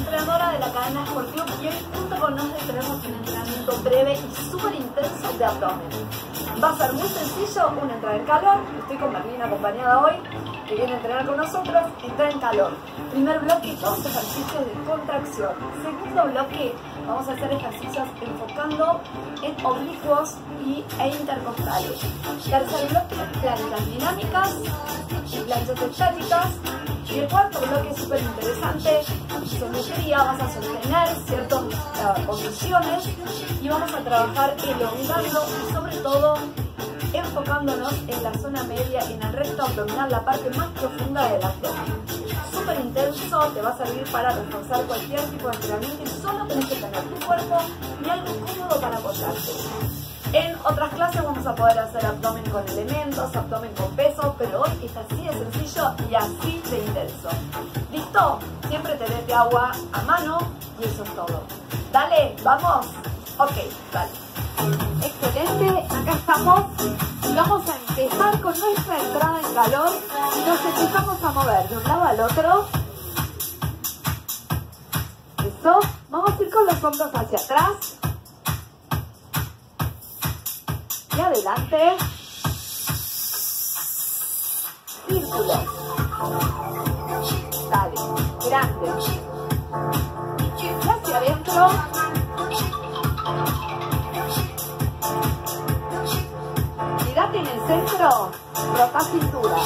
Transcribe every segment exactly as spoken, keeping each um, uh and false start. entrenadora de la cadena SportClub, y hoy junto con nosotros tenemos un entrenamiento breve y súper intenso de abdomen. Va a ser muy sencillo, una entrada en calor. Estoy con Marlene acompañada hoy, que viene a entrenar con nosotros. Entrada en calor. Primer bloque, dos ejercicios de contracción. Segundo bloque, vamos a hacer ejercicios enfocando en oblicuos y, e intercostales. Tercer bloque, planchas dinámicas, planchas estáticas. Y el cuarto bloque es súper interesante, sometería, vas a sostener ciertas uh, posiciones y vamos a trabajar elongarlo y sobre todo enfocándonos en la zona media, en el recto abdominal, la parte más profunda del abdomen. Súper intenso, te va a servir para reforzar cualquier tipo de entrenamiento y solo tenés que tener tu cuerpo y algo cómodo para apoyarte. En otras clases vamos a poder hacer abdomen con elementos, abdomen con peso, pero hoy es así de sencillo y así de intenso. ¿Listo? Siempre tenete agua a mano y eso es todo. Dale, vamos. Ok, dale. Excelente, acá estamos y vamos a empezar con nuestra entrada en calor y nos empezamos a mover de un lado al otro. Eso, vamos a ir con los hombros hacia atrás. Adelante, círculo, dale, grande, y hacia adentro, mirate en el centro, rota cintura,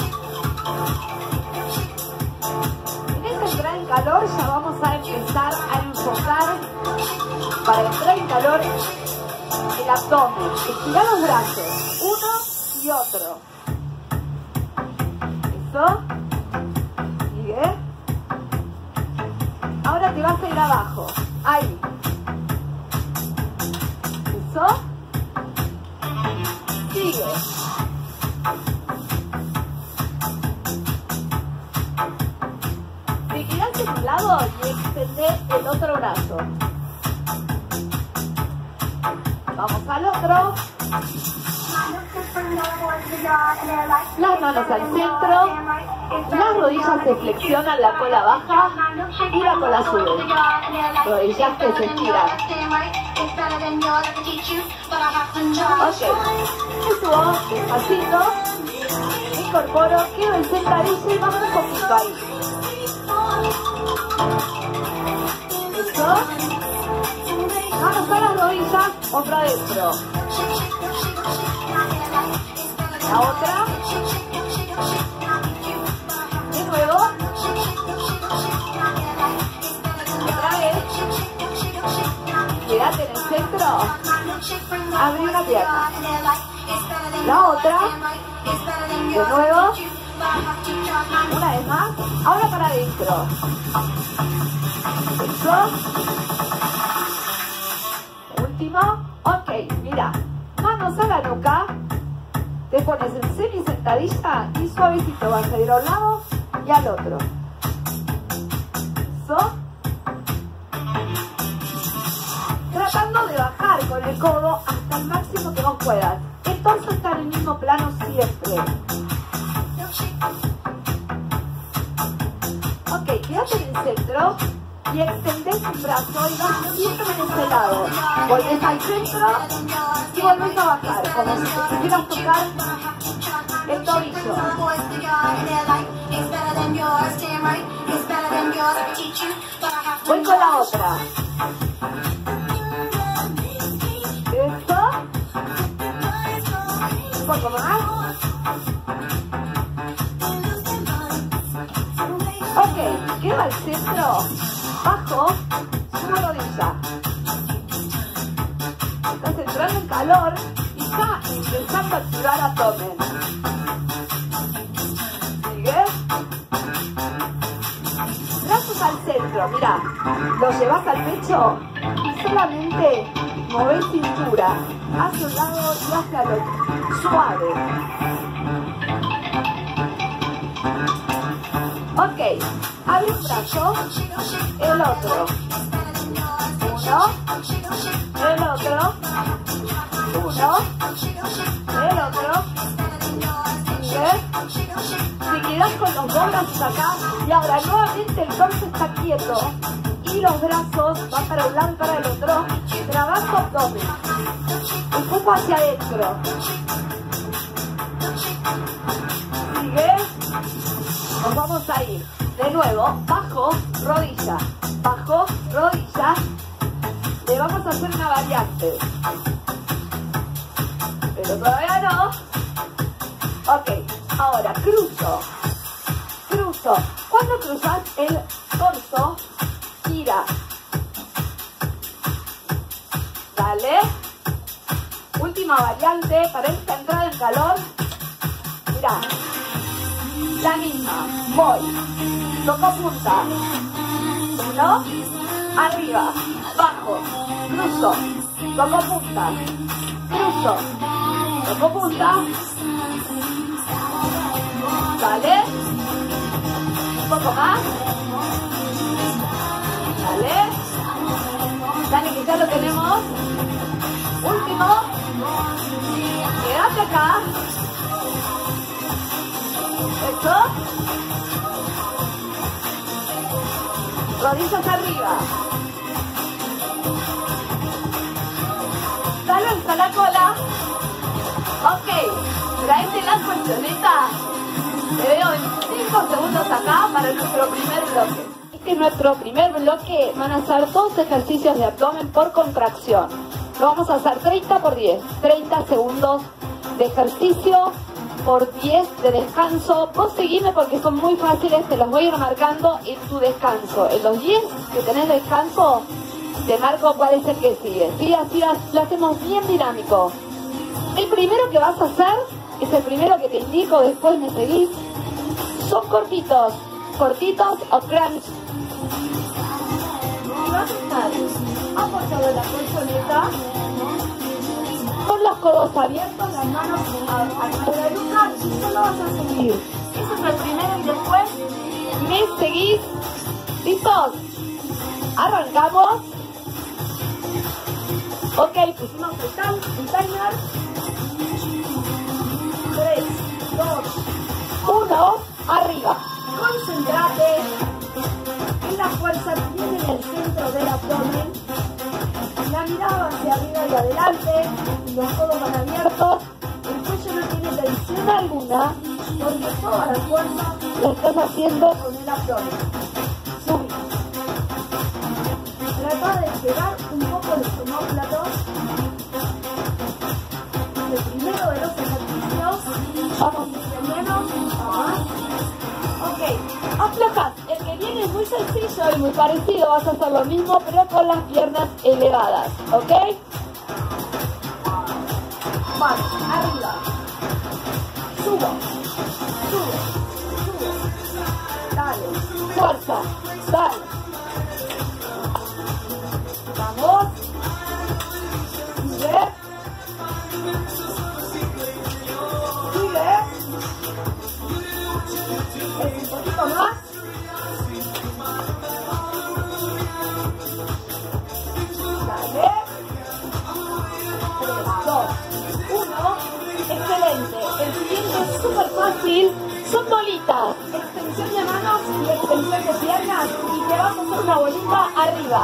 en esta entrada en calor ya vamos a empezar a enfocar para entrar en calor el abdomen, estira los brazos, uno y otro. Eso. Sigue. Ahora te vas a ir abajo. Ahí. Eso. Sigue. Te quedaste a un lado y extendé el otro brazo. Vamos al otro. Las manos al centro. Las rodillas se flexionan, la cola baja y la cola sube. Rodillas que se estiran. Ok. Me subo, despacito. Me incorporo, quedo en sentadilla y bajo un poquito ahí. Eso. Vamos a las rodillas, otra adentro. La otra. De nuevo. Otra vez. Quédate en el centro. Abre la pierna. La otra. De nuevo. Una vez más. Ahora para adentro. Eso. Ok, mira, manos a la nuca, te pones en semi sentadilla y suavecito vas a ir a un lado y al otro. Eso. Tratando de bajar con el codo hasta el máximo que vos puedas. El torso está en el mismo plano siempre. Ok, quédate en el centro. Y extendés un brazo y vas siempre en este lado. Volvés al centro y volvés a bajar, como si te quisieras tocar el tobillo. Voy con la otra. Esto. Un poco más. Ok, queda al centro. Bajo, subo rodilla. Estás entrando en calor y ya empezando a activar abdomen. Sigue. Brazos al centro, mira. Lo llevas al pecho y solamente movés cintura hacia un lado y hacia el otro. Suave. Ok. Abre un brazo, el otro, uno, el otro, uno, el otro, sigue, te quedas con los dos brazos acá y ahora nuevamente el torso está quieto y y los brazos, va para un lado, para el otro, trabajo abdomen, empujo hacia adentro, sigue, nos vamos a ir, de nuevo, bajo, rodilla, bajo, rodilla, le vamos a hacer una variante, pero todavía no, ok, ahora cruzo, cruzo, cuando cruzas el torso, gira. Dale. Última variante para esta entrada en calor. Mira. La misma. Voy. Toco punta. Uno. Arriba. Bajo. Cruzo. Toco punta. Cruzo. Toco punta. Dale. Un poco más. Dale. Dale, que ya lo tenemos. Último. Quédate acá. Eso. Rodillas arriba. Dale hasta la cola. Ok. Traete la colchoneta. Te veo en cinco segundos acá para nuestro primer bloque. En nuestro primer bloque van a hacer dos ejercicios de abdomen por contracción. Lo vamos a hacer treinta por diez, treinta segundos de ejercicio por diez de descanso. Vos seguime porque son muy fáciles, te los voy a ir marcando en tu descanso. En los diez que tenés descanso, te marco cuál es el que sigue. ¿Sí? Así lo hacemos bien dinámico. El primero que vas a hacer, es el primero que te indico, después me seguís, son cortitos, cortitos o crunch. Vas a estar apoyado en la colchoneta, con los codos abiertos, las manos a la nuca, y solo vas a seguir. Eso es el primero y después me seguís. ¿Listos? Arrancamos. Ok, pusimos el timer. tres, dos, uno, arriba. Concentrate. La fuerza viene en el centro del abdomen, la mirada hacia arriba y adelante, los codos van abiertos, el cuello no tiene tensión alguna, porque toda la fuerza la estás haciendo con el abdomen. Sube. Trata de llevar un poco los omóplatos. El primero de los ejercicios, vamos de menos a más. Ok, afloja. Es muy sencillo y muy parecido, vas a hacer lo mismo pero con las piernas elevadas, ¿ok? Más, arriba, subo, subo, subo, dale, fuerza, dale, vamos, sigue, sigue, es un poquito más. Son bolitas, extensión de manos y extensión de piernas, y te vas a hacer una bolita arriba,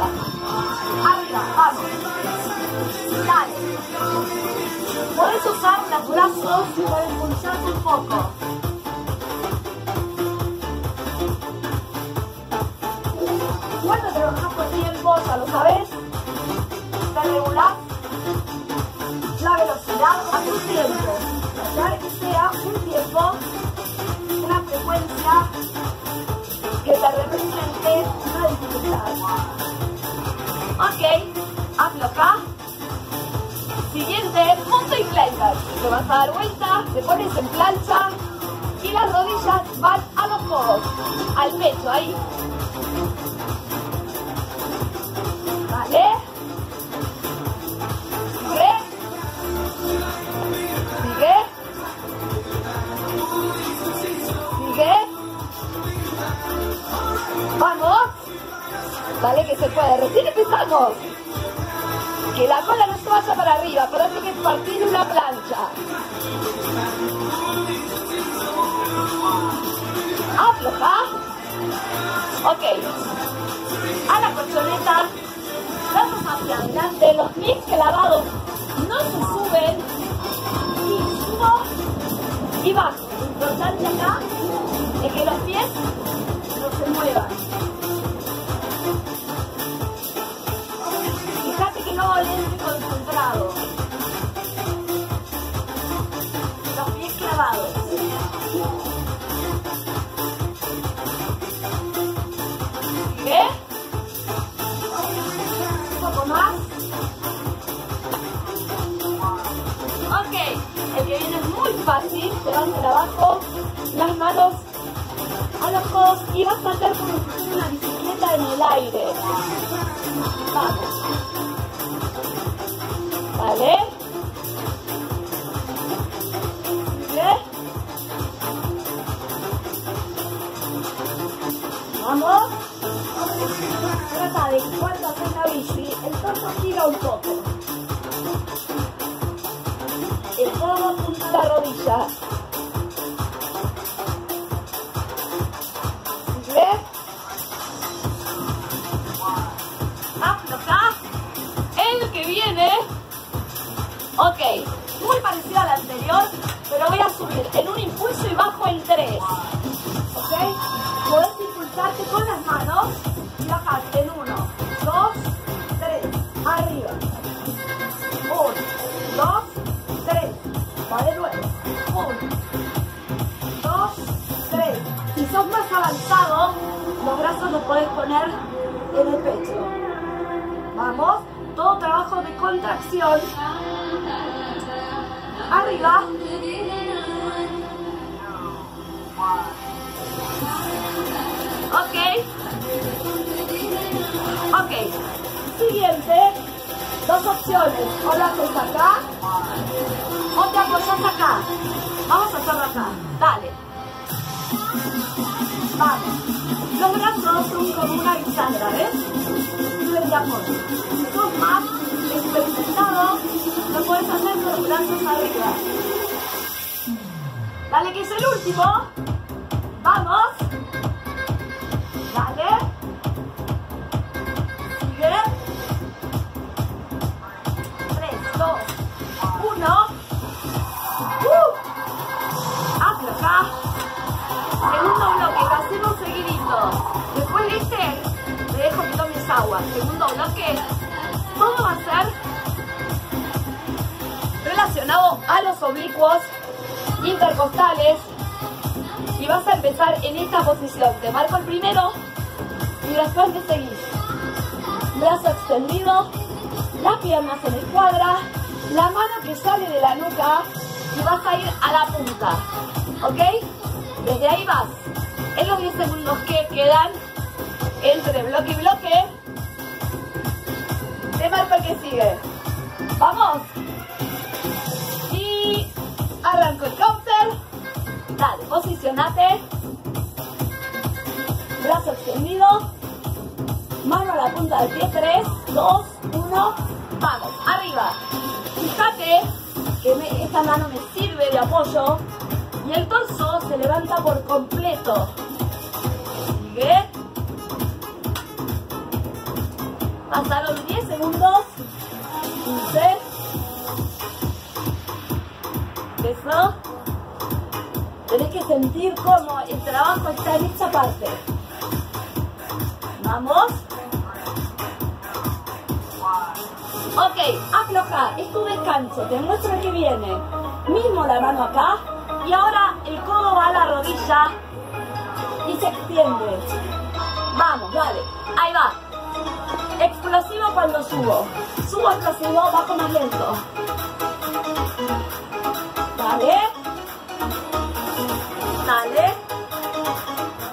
arriba, vamos, dale, podés usar los brazos para impulsarte un poco, cuando trabajas por tiempo, ya lo sabes, la regular, la velocidad a tu tiempo, ya que sea un tiempo, una frecuencia que te represente una dificultad. Ok, hazlo acá. Siguiente, mountain climber. Te vas a dar vuelta, te pones en plancha y las rodillas van a los codos, al pecho, ahí. Vale. Vamos, dale que se puede, recién empezamos, que la cola no se vaya para arriba, parece que es partir una plancha, afloja, ok, a la colchoneta, brazos hacia adelante, los pies clavados, no se suben, y subo y bajo. Lo importante acá es que los pies no se muevan. Fíjate que no volen concentrados. Los pies clavados. Fácil, te vas para abajo, las manos a los codos y vas a hacer como si fuera una bicicleta en el aire. Vamos. ¿Vale? ¿Bien? Vamos. Trata de cuando haces la bici, el torso gira un poco. El codo junto a la rodilla. ¿Ves? Hazlo acá. El que viene. Ok. Muy parecido al anterior, pero voy a subir en un impulso y bajo en tres. Ok. Podés impulsarte con las manos y bajar en uno, dos, tres. Arriba. Uno, dos. Vale, luego. Uno, dos, tres. Si sos más avanzado, los brazos los podés poner en el pecho. Vamos. Todo trabajo de contracción. Arriba. Ok. Ok. Siguiente. Dos opciones. O lo haces acá. O te apoyas acá. Vamos a hacerlo acá. Dale. Vamos. Los brazos son como una bisagra, ¿ves? Y te apoyas. Si sos más experimentado, lo puedes hacer con los brazos arriba. Dale, que es el último. Vamos. Dale. Sigue. Tres, dos, uno. Segundo bloque, lo hacemos seguidito. Después de este, te dejo que tomes agua. Segundo bloque, todo va a ser relacionado a los oblicuos intercostales. Y vas a empezar en esta posición. Te marco el primero y después me seguís. Brazo extendido, las piernas en el cuadra, la mano que sale de la nuca y vas a ir a la punta. ¿Ok? Desde ahí vas, en los diez segundos que quedan entre bloque y bloque, te marco el que sigue. Vamos. Y arranco el counter. Dale, posicionate. Brazo extendido. Mano a la punta del pie. tres, dos, uno. Vamos, arriba. Fíjate que me, esta mano me sirve de apoyo. Y el torso se levanta por completo. Sigue. Pasaron diez segundos. quince. Eso. Tenés que sentir cómo el trabajo está en esta parte. Vamos. Ok, afloja. Es tu descanso. Te muestro que viene. Mismo la mano acá. Y ahora el codo va a la rodilla y se extiende. Vamos, dale. Ahí va. Explosivo cuando subo. Subo explosivo, bajo más lento. Dale. Dale.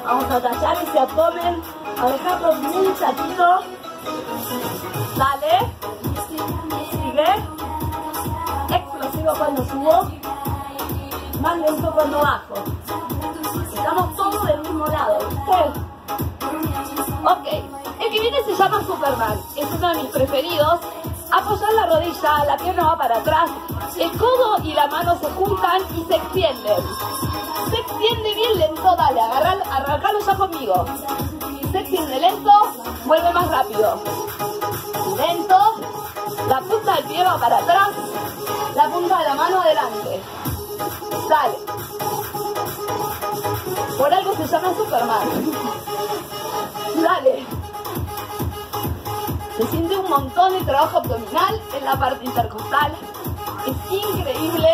Vamos a tachar ese abdomen. A dejarlo muy chatito. Dale. Sigue. Explosivo cuando subo. Más lento cuando bajo. Estamos todos del mismo lado. ¿Sí? Ok. El que viene se llama Superman. Es uno de mis preferidos. Apoyar la rodilla, la pierna va para atrás. El codo y la mano se juntan y se extienden. Se extiende bien lento. Dale, agarralo, arrancalo ya conmigo. Se extiende de lento, vuelve más rápido. Lento, la punta del pie va para atrás, la punta de la mano adelante. Sale. Por algo se llama Superman. Dale. Se siente un montón de trabajo abdominal en la parte intercostal. Es increíble.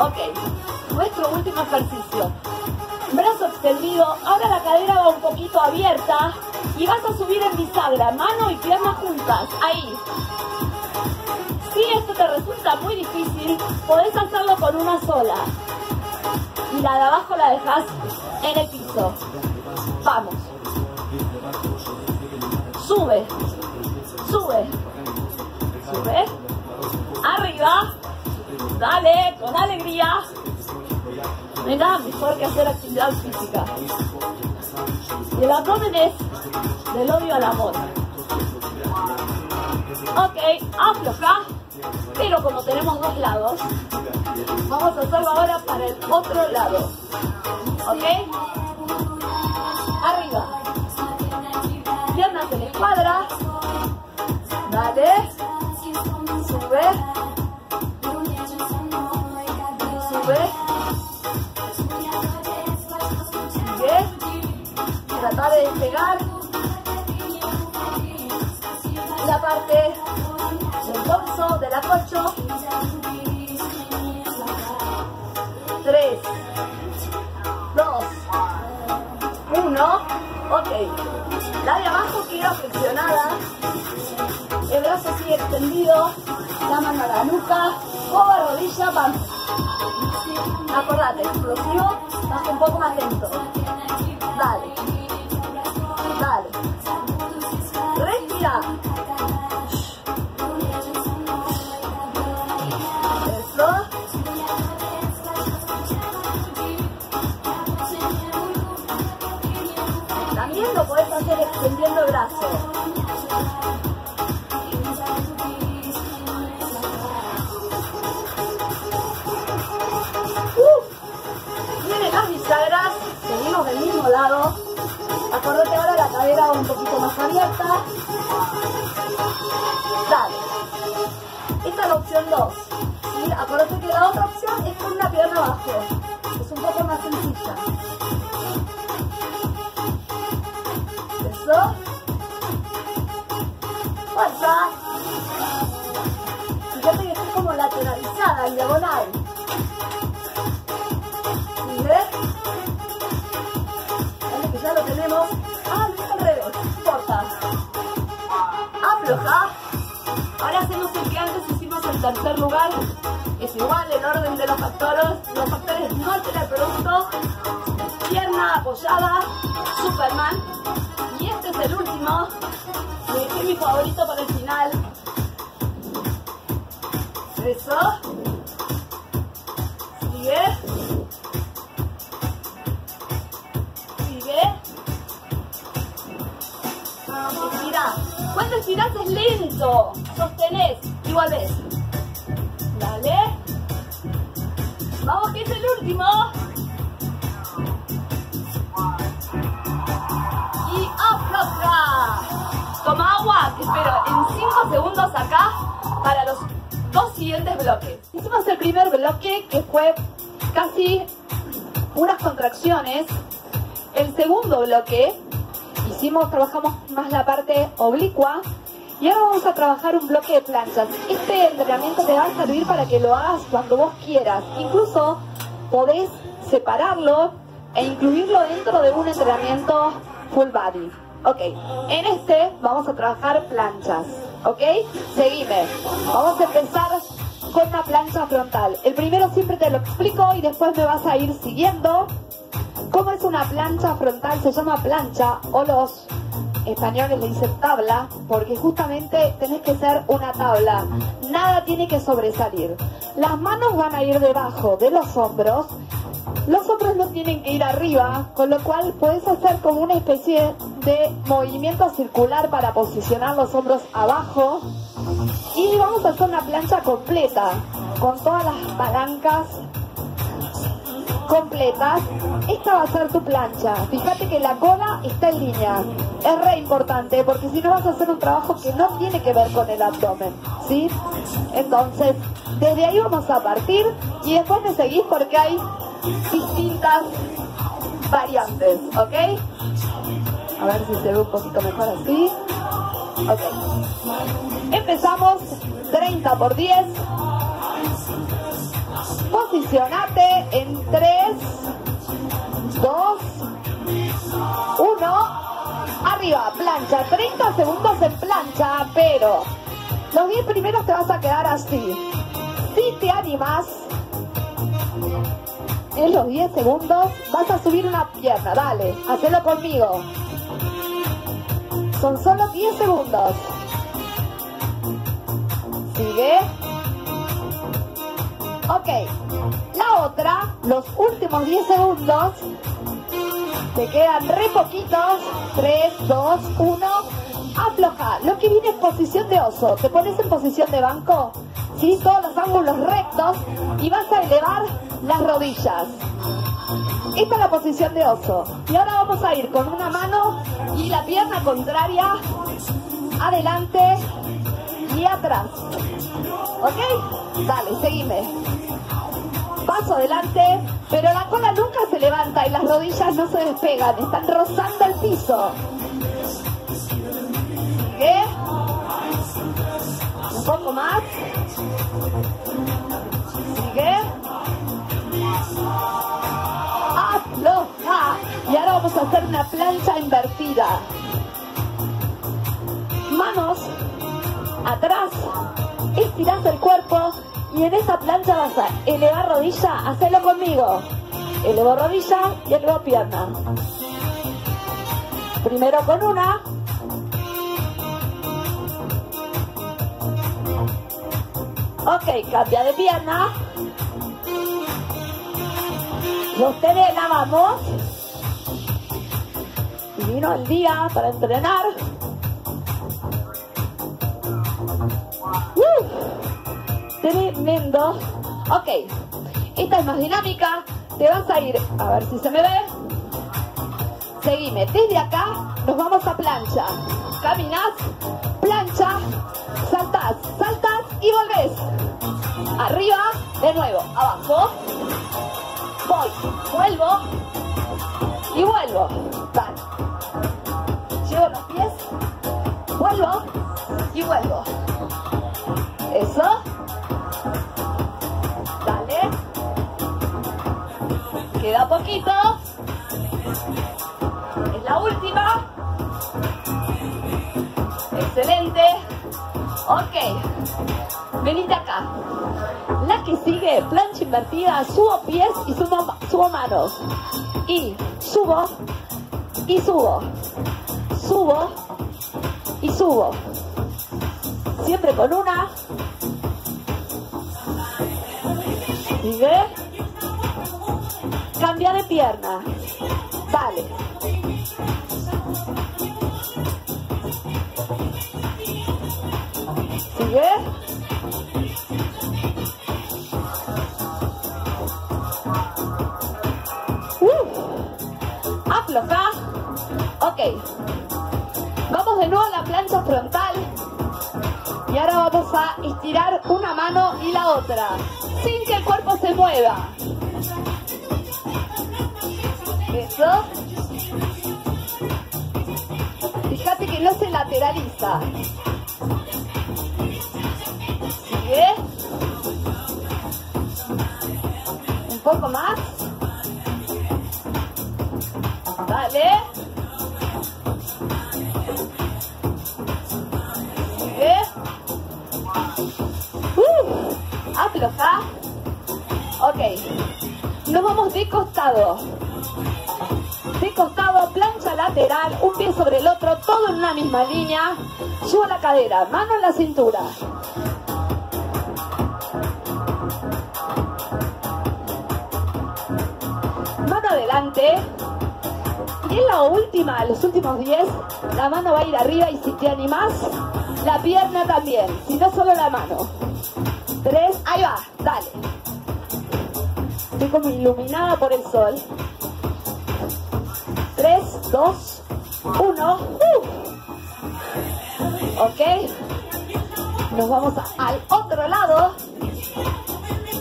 Ok, nuestro último ejercicio. Brazo extendido, ahora la cadera va un poquito abierta y vas a subir en bisagra, mano y pierna juntas, ahí. Si esto te resulta muy difícil, podés hacerlo con una sola. Y la de abajo la dejás en el piso. Vamos. Sube, sube, sube, arriba, dale, con alegría. No hay nada mejor que hacer actividad física. Y el abdomen es del odio al amor. Ok, afloja, pero como tenemos dos lados, vamos a hacerlo ahora para el otro lado. Ok, arriba. Piernas en la escuadra. Dale. Sube. Sube. Sigue. Trata de despegar la parte del dorso, del apoyo. Tres. Dos. Uno. Ok. La de abajo queda flexionada, el brazo sigue extendido, la mano a la nuca, coba, rodilla, vamos. Acordate, explosivo, baja un poco más lento. Dale, dale. Respira. Lo puedes hacer extendiendo el brazo. Uh, vienen las bisagras, seguimos del mismo lado. Acordate ahora la cadera un poquito más abierta. Dale. Esta es la opción dos. ¿Sí? Acordate que la otra opción es con una pierna abajo. Es un poco más sencilla. Fuerza. Fíjate que estoy como lateralizada, en diagonal. ¿Ves? Que ya lo tenemos. Ah, no, al revés. Corta. Afloja. Ahora hacemos el que antes hicimos en tercer lugar. Es igual el orden de los factores. Los factores no alteran el producto. Pierna apoyada. Superman. El último, le dejé mi favorito para el final. Eso. Sigue. Sigue. Vamos, estirá. Cuando estirás es lento. Sostenés y volvés. Dale. Vamos, que es el último. Toma agua, te espero en cinco segundos acá para los dos siguientes bloques. Hicimos el primer bloque que fue casi unas contracciones. El segundo bloque hicimos, trabajamos más la parte oblicua y ahora vamos a trabajar un bloque de planchas. Este entrenamiento te va a servir para que lo hagas cuando vos quieras. Incluso podés separarlo e incluirlo dentro de un entrenamiento full body. Ok, en este vamos a trabajar planchas, ok, seguime, vamos a empezar con la plancha frontal. El primero siempre te lo explico y después me vas a ir siguiendo. ¿Cómo es una plancha frontal? Se llama plancha o los españoles le dicen tabla porque justamente tenés que ser una tabla, nada tiene que sobresalir. Las manos van a ir debajo de los hombros. Los hombros no tienen que ir arriba, con lo cual puedes hacer como una especie de movimiento circular para posicionar los hombros abajo. Y vamos a hacer una plancha completa, con todas las palancas completas, esta va a ser tu plancha. Fíjate que la cola está en línea. Es re importante porque si no vas a hacer un trabajo que no tiene que ver con el abdomen, ¿sí? Entonces, desde ahí vamos a partir y después me seguís porque hay distintas variantes, ¿ok? A ver si se ve un poquito mejor así. Ok. Empezamos treinta por diez. Posicionate en tres, dos, uno. Arriba, plancha. treinta segundos en plancha, pero los diez primeros te vas a quedar así. Si te animas, en los diez segundos vas a subir una pierna. Dale, hacelo conmigo. Son solo diez segundos. Sigue. Ok. La otra, los últimos diez segundos. Te quedan re poquitos. tres, dos, uno. Afloja. Lo que viene es posición de oso. Te pones en posición de banco. ¿Sí? Todos los ángulos rectos. Y vas a elevar las rodillas. Esta es la posición de oso. Y ahora vamos a ir con una mano y la pierna contraria adelante y atrás. ¿Ok? Dale, seguime. Paso adelante, pero la cola nunca se levanta y las rodillas no se despegan. Están rozando el piso. ¿Qué? Un poco más. Y ahora vamos a hacer una plancha invertida. Manos atrás, estirás el cuerpo y en esa plancha vas a elevar rodilla, hacelo conmigo. Elevo rodilla y elevo pierna. Primero con una. Ok, cambia de pierna. Los tenés, la vamos. Vino el día para entrenar. ¡Uh! Tremendo. Ok, esta es más dinámica. Te vas a ir, a ver si se me ve. Seguime, desde acá nos vamos a plancha. Caminas, plancha, saltás, saltás y volvés. Arriba, de nuevo, abajo. Voy, vuelvo y vuelvo. Van. Llevo los pies, vuelvo y vuelvo. Eso. Dale. Queda poquito. Es la última. Excelente. Ok. Venite acá. La que sigue, plancha invertida, subo pies y subo, subo manos. Y subo y subo. Subo y subo. Siempre con una. Sigue. Cambia de pierna. Dale. Sigue. Uh. Afloja. Ok. De nuevo la plancha frontal y ahora vamos a estirar una mano y la otra sin que el cuerpo se mueva. Eso. Fíjate que no se lateraliza. Sigue. Un poco más. Dale. Afloja. Ok. Nos vamos de costado. De costado, plancha lateral, un pie sobre el otro, todo en una misma línea. Subo la cadera, mano en la cintura. Mano adelante. Y en la última, los últimos diez, la mano va a ir arriba y si te animás, la pierna también. Si no, solo la mano. Tres, ahí va, dale. Estoy como iluminada por el sol. tres, dos, uno. ¡Uh! Ok. Nos vamos al otro lado.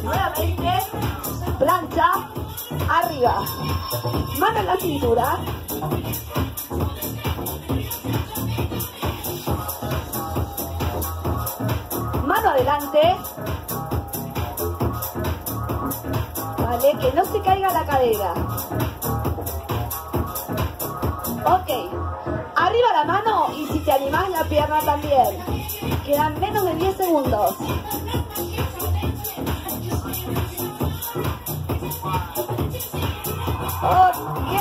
Nuevamente. Plancha. Arriba. Mano en la cintura. Mano adelante. Vale, que no se caiga la cadera. Ok, arriba la mano y si te animás la pierna también. Quedan menos de diez segundos. Ok,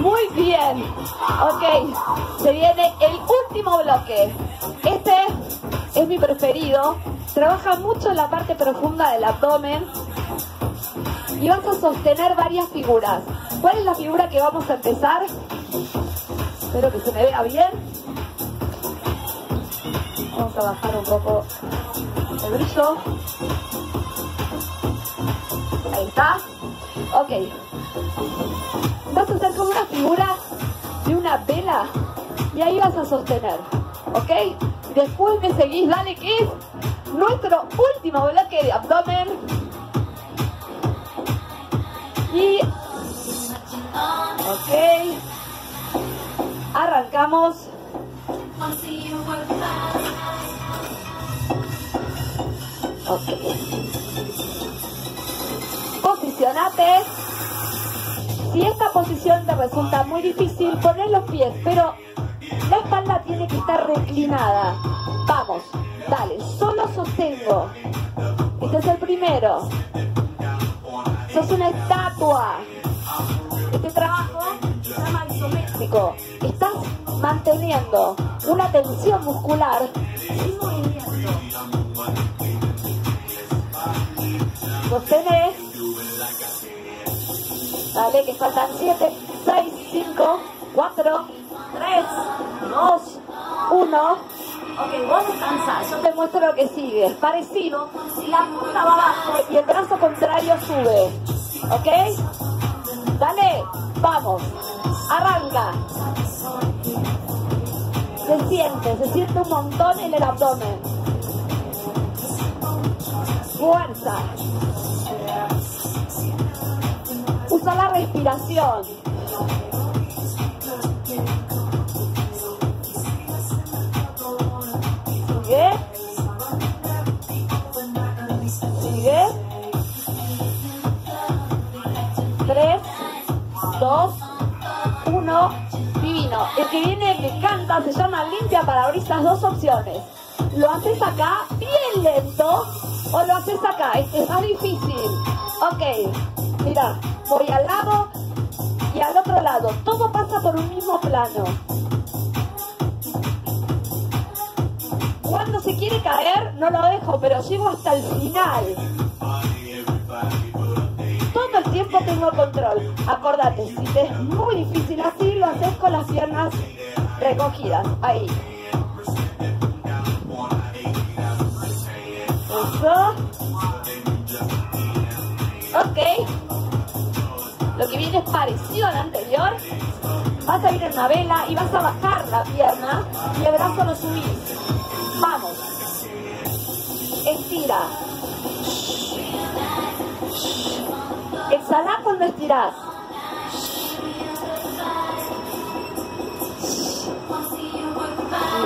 muy bien. Ok, se viene el último bloque. Este es mi preferido. Trabaja mucho en la parte profunda del abdomen. Y vas a sostener varias figuras. ¿Cuál es la figura que vamos a empezar? Espero que se me vea bien. Vamos a bajar un poco el brillo. Ahí está. Ok. Vas a hacer como una figura de una vela. Y ahí vas a sostener. Ok. Después me seguís. Dale, Kiss. Nuestro último bloque de abdomen. Y, ok, arrancamos. Okay. Posicionate. Si esta posición te resulta muy difícil, poner los pies, pero la espalda tiene que estar reclinada. Vamos, dale, solo sostengo. Este es el primero. Sos una estatua. Este trabajo se llama isométrico. Estás manteniendo una tensión muscular sin movimiento. Sostenés. Dale, que faltan siete, seis, cinco, cuatro, tres, dos, uno. Ok, vos descansás. Yo te muestro lo que sigue. Parecido, si la punta va abajo y el brazo contrario sube. ¿Ok? Dale, vamos. Arranca. Se siente, se siente un montón en el abdomen. Fuerza. Usa la respiración. tres, dos, uno, divino. El que viene me encanta, se llama limpia parabrisas, dos opciones. Lo haces acá, bien lento, o lo haces acá, este es más difícil. Ok, mira, voy al lado y al otro lado, todo pasa por un mismo plano. Cuando se quiere caer, no lo dejo, pero llego hasta el final. Todo el tiempo tengo control. Acordate, si te es muy difícil así, lo haces con las piernas recogidas. Ahí. Eso. Ok. Lo que viene es parecido al anterior. Vas a ir en una vela y vas a bajar la pierna y el brazo lo subís. Vamos. Estira. Exhalá cuando estirás.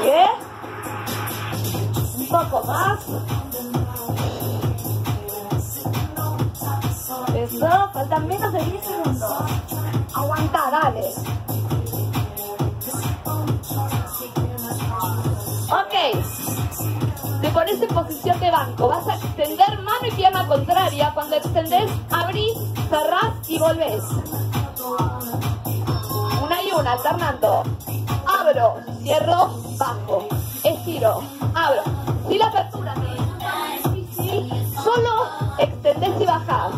¿Qué? Un poco más. Eso, faltan menos de diez segundos. Aguanta, dale. Ok. Te pones en posición de banco. Vas a extender mano y pierna contraria. Cuando extendés, abrís, cerrás y volvés. Una y una, alternando. Abro, cierro, bajo. Estiro, abro. Si la apertura te resulta muy difícil, solo extendés y bajás.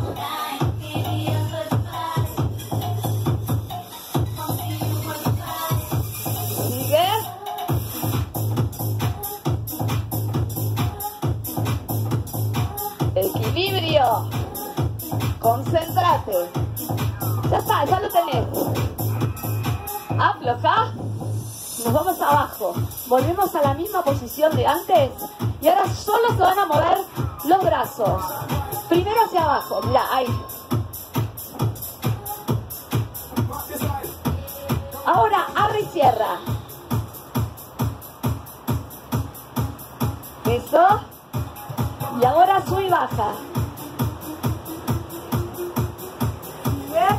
Equilibrio. brazos. Ya está, ya lo tenés. Afloja. Nos vamos abajo. Volvemos a la misma posición de antes. Y ahora solo se van a mover los brazos. Primero hacia abajo. Mirá, ahí. Ahora abre y cierra. Eso. Y ahora sube y baja. Bien.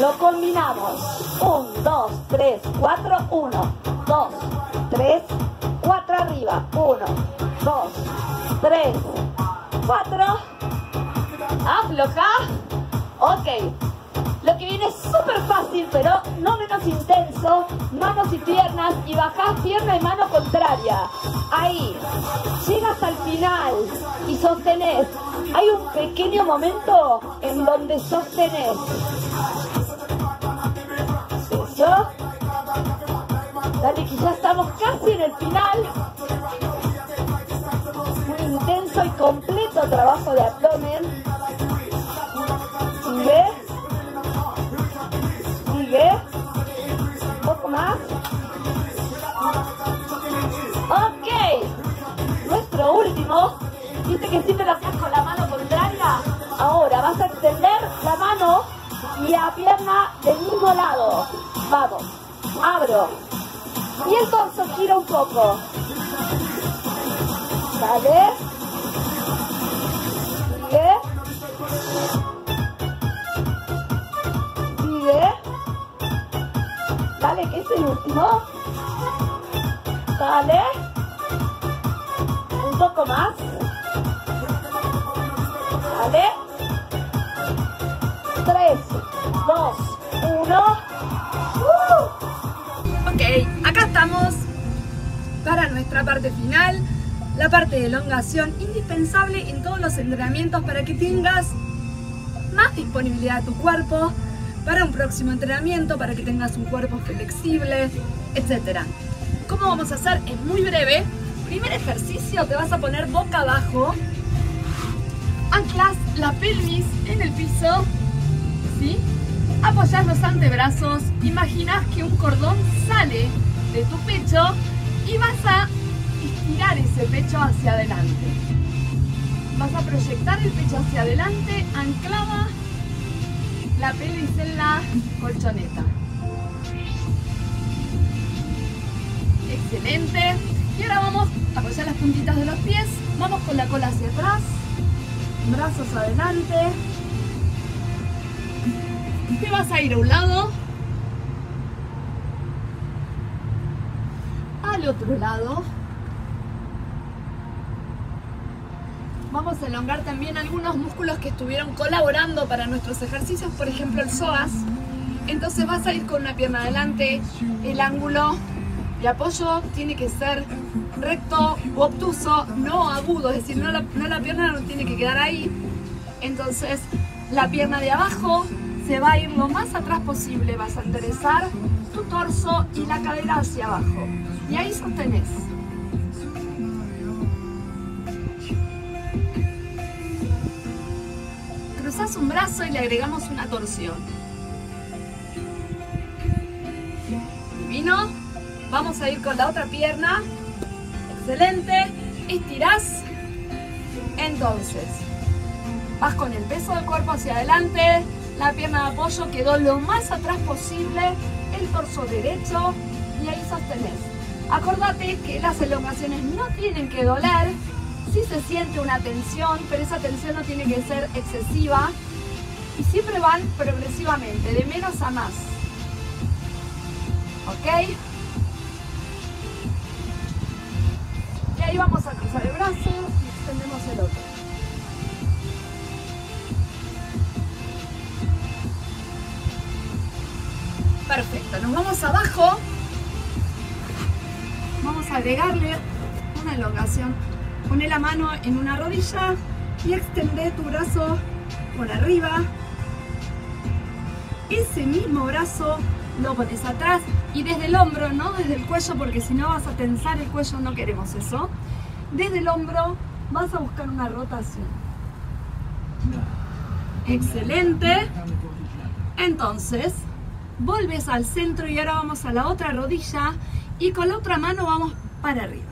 Lo combinamos. Un, dos, tres, cuatro, uno, dos, tres, cuatro arriba. Uno, dos, tres, cuatro. Afloja. Ok. Lo que viene es súper fácil, pero no menos intenso. Manos y piernas y bajás pierna y mano contraria. Ahí. Llegas al final y sostenés. Hay un pequeño momento en donde sostenés. Eso. Dale que ya estamos casi en el final. Un intenso y completo trabajo de abdomen. ¿Ves? Un poco más. Ok. Nuestro último. Viste que siempre lo hacías con la mano contraria. Ahora vas a extender la mano y la pierna del mismo lado. Vamos. Abro. Y el torso gira un poco. Vale. Dale, que es el último. Dale. Un poco más. Dale. Tres, dos, uno. ¡Uh! Ok, acá estamos para nuestra parte final. La parte de elongación indispensable en todos los entrenamientos para que tengas más disponibilidad de tu cuerpo para un próximo entrenamiento, para que tengas un cuerpo flexible, etcétera. ¿Cómo vamos a hacer? Es muy breve. Primer ejercicio, te vas a poner boca abajo. Anclas la pelvis en el piso, ¿sí? Apoyas los antebrazos. Imaginas que un cordón sale de tu pecho y vas a estirar ese pecho hacia adelante. Vas a proyectar el pecho hacia adelante, anclada la pelvis en la colchoneta. Excelente. Y ahora vamos a apoyar las puntitas de los pies. Vamos con la cola hacia atrás. Brazos adelante. Te vas a ir a un lado. Al otro lado. Vamos a elongar también algunos músculos que estuvieron colaborando para nuestros ejercicios, por ejemplo el psoas. Entonces vas a ir con una pierna adelante, el ángulo de apoyo tiene que ser recto u obtuso, no agudo, es decir, no la, no la pierna no tiene que quedar ahí. Entonces la pierna de abajo se va a ir lo más atrás posible, vas a enderezar tu torso y la cadera hacia abajo. Y ahí sostenés. Cruzas un brazo y le agregamos una torsión. Divino. Vamos a ir con la otra pierna. Excelente. Estirás. Entonces, vas con el peso del cuerpo hacia adelante. La pierna de apoyo quedó lo más atrás posible. El torso derecho. Y ahí sostenés. Acordate que las elongaciones no tienen que doler. Sí se siente una tensión, pero esa tensión no tiene que ser excesiva y siempre van progresivamente, de menos a más. ¿Ok? Y ahí vamos a cruzar el brazo y extendemos el otro. Perfecto, nos vamos abajo. Vamos a agregarle una elongación. Poné la mano en una rodilla y extendé tu brazo por arriba. Ese mismo brazo lo pones atrás y desde el hombro, no desde el cuello, porque si no vas a tensar el cuello, no queremos eso. Desde el hombro vas a buscar una rotación. Excelente. Entonces, volves al centro y ahora vamos a la otra rodilla y con la otra mano vamos para arriba.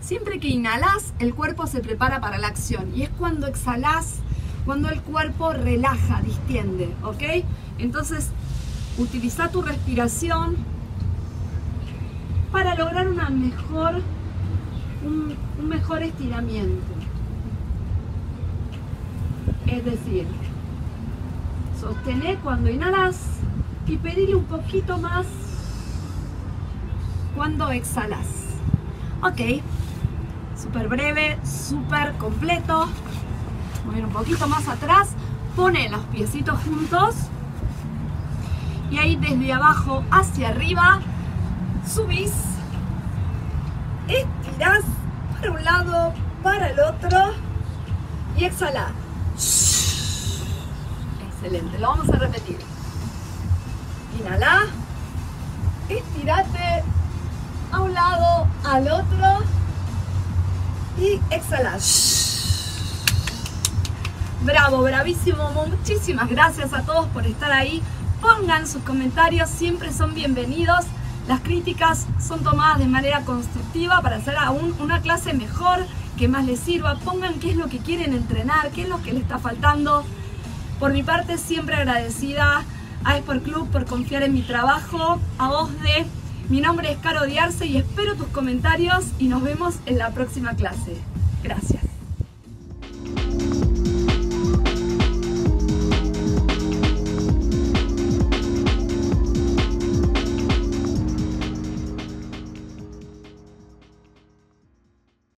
Siempre que inhalas, el cuerpo se prepara para la acción y es cuando exhalas, cuando el cuerpo relaja, distiende, ¿ok? Entonces, utiliza tu respiración para lograr una mejor, un, un mejor estiramiento. Es decir, sostener cuando inhalas y pedirle un poquito más cuando exhalas. Ok, súper breve, súper completo. Mover un poquito más atrás, pone los piecitos juntos y ahí desde abajo hacia arriba subís, estirás para un lado, para el otro y exhalás. Excelente, lo vamos a repetir. Inhalá, estirate a un lado, al otro y exhalás. Bravo, bravísimo, muchísimas gracias a todos por estar ahí. Pongan sus comentarios, siempre son bienvenidos. Las críticas son tomadas de manera constructiva para hacer aún una clase mejor, que más les sirva. Pongan qué es lo que quieren entrenar, qué es lo que les está faltando. Por mi parte, siempre agradecida a SportClub por confiar en mi trabajo, a Osde. Mi nombre es Caro Diharce y espero tus comentarios y nos vemos en la próxima clase. Gracias.